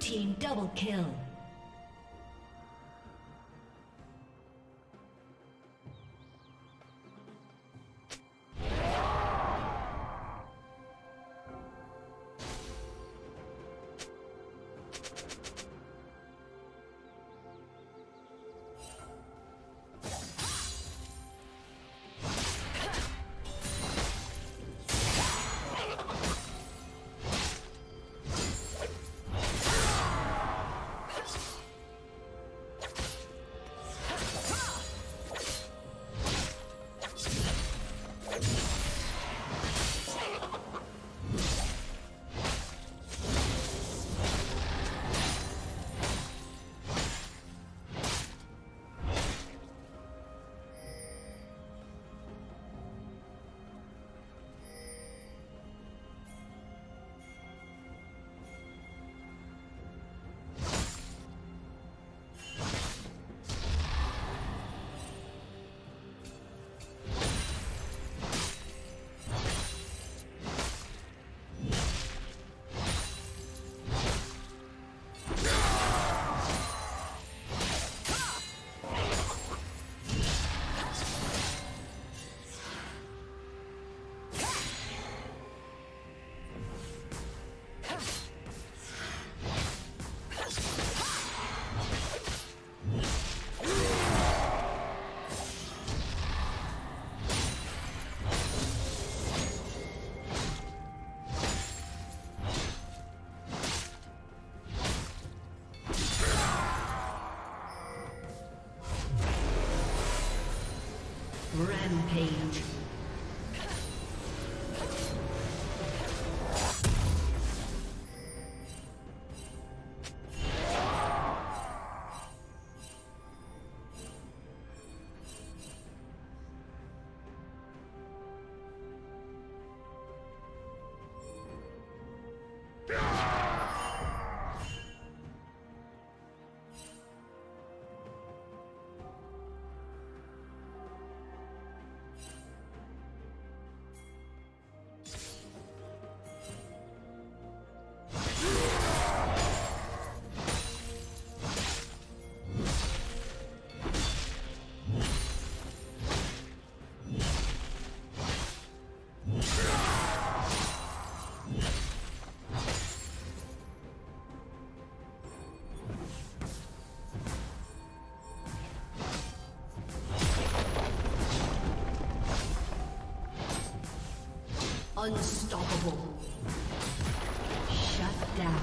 Team double kill. Rampage. Unstoppable. Shut down.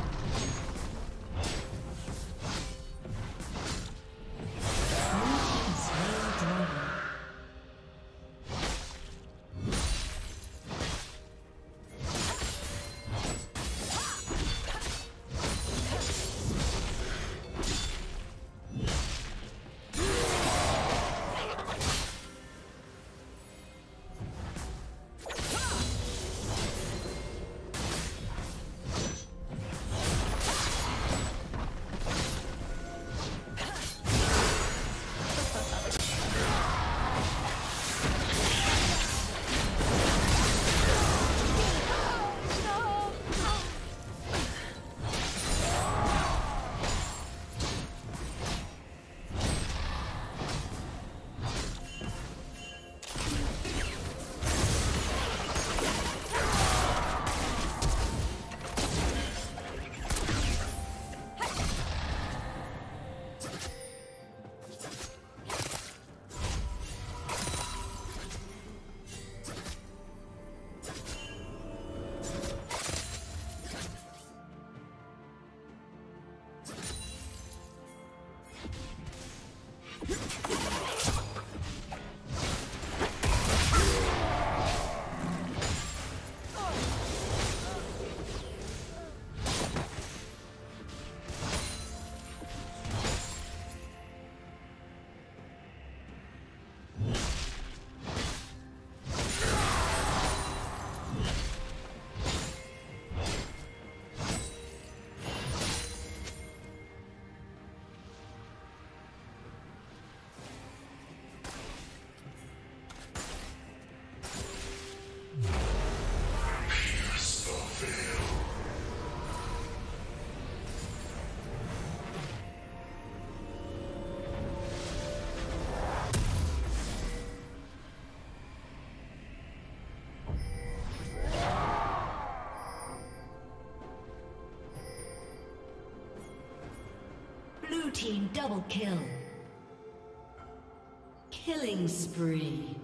Team double kill. Killing spree.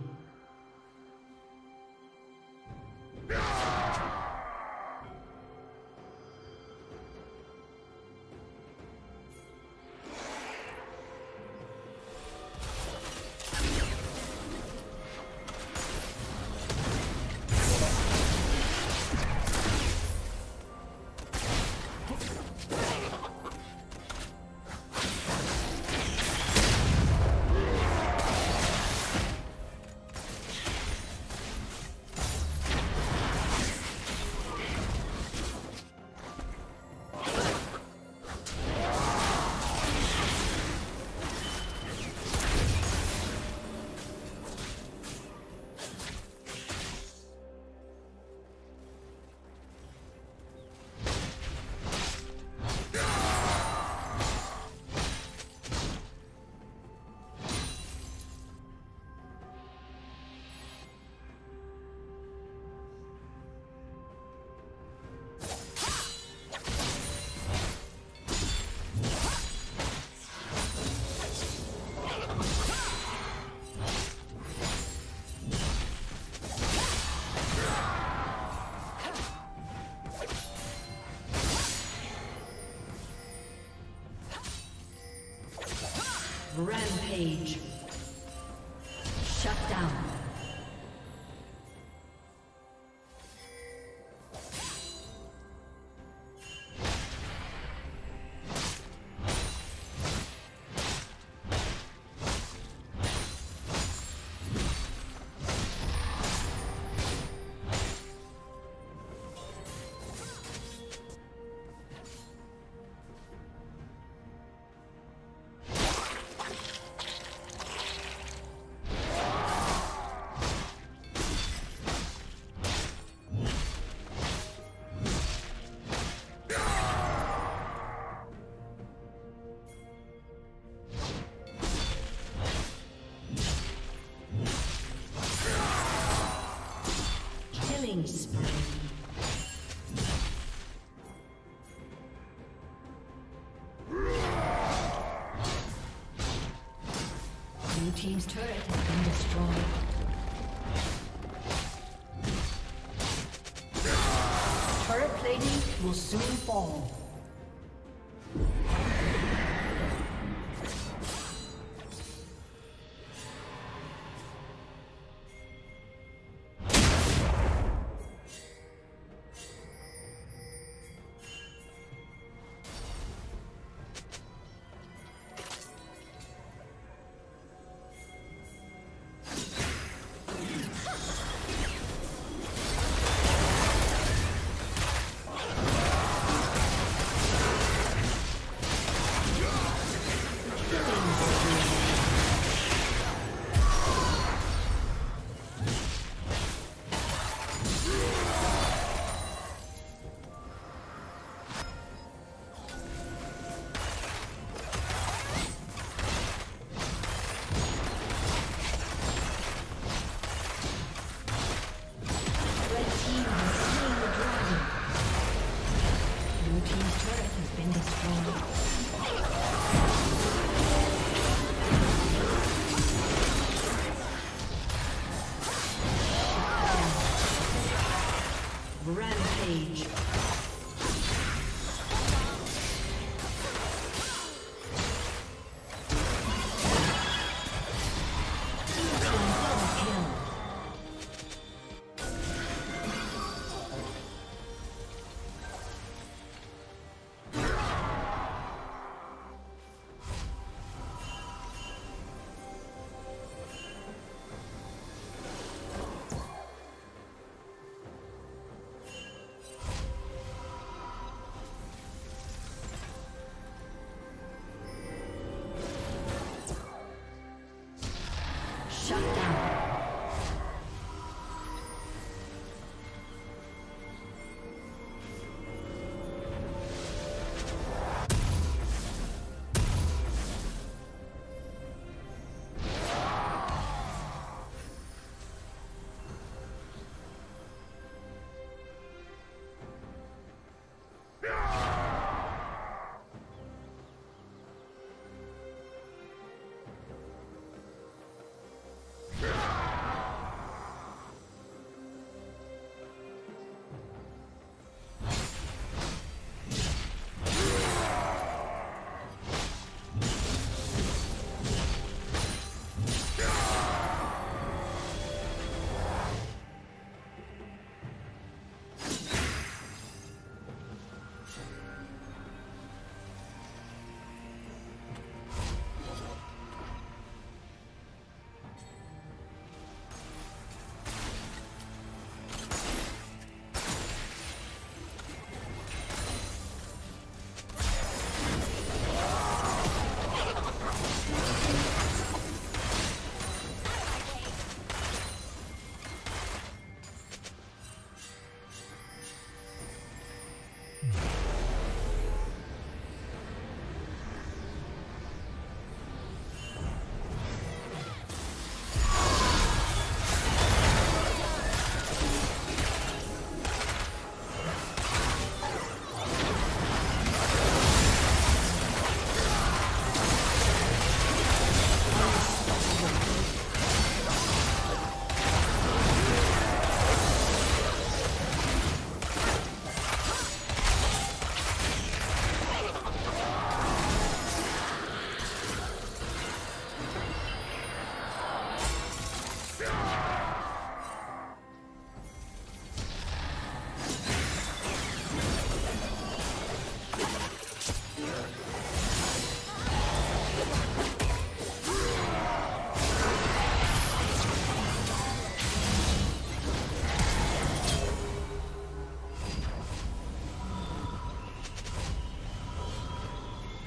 Rampage. Shut down. team's turret has been destroyed. Turret plating will soon fall. Rampage.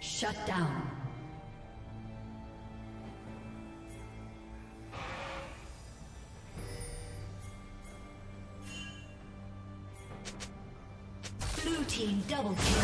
Shut down. Blue team double kill.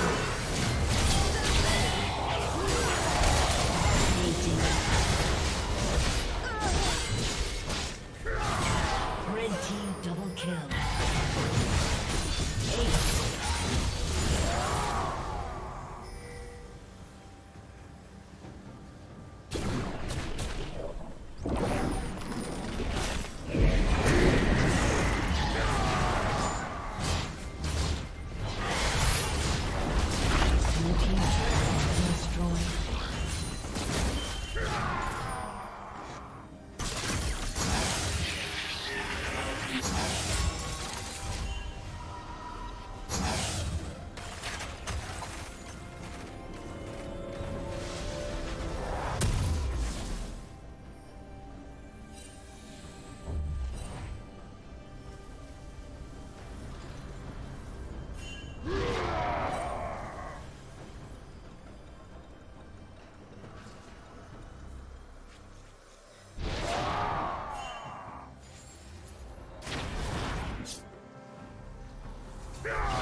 No!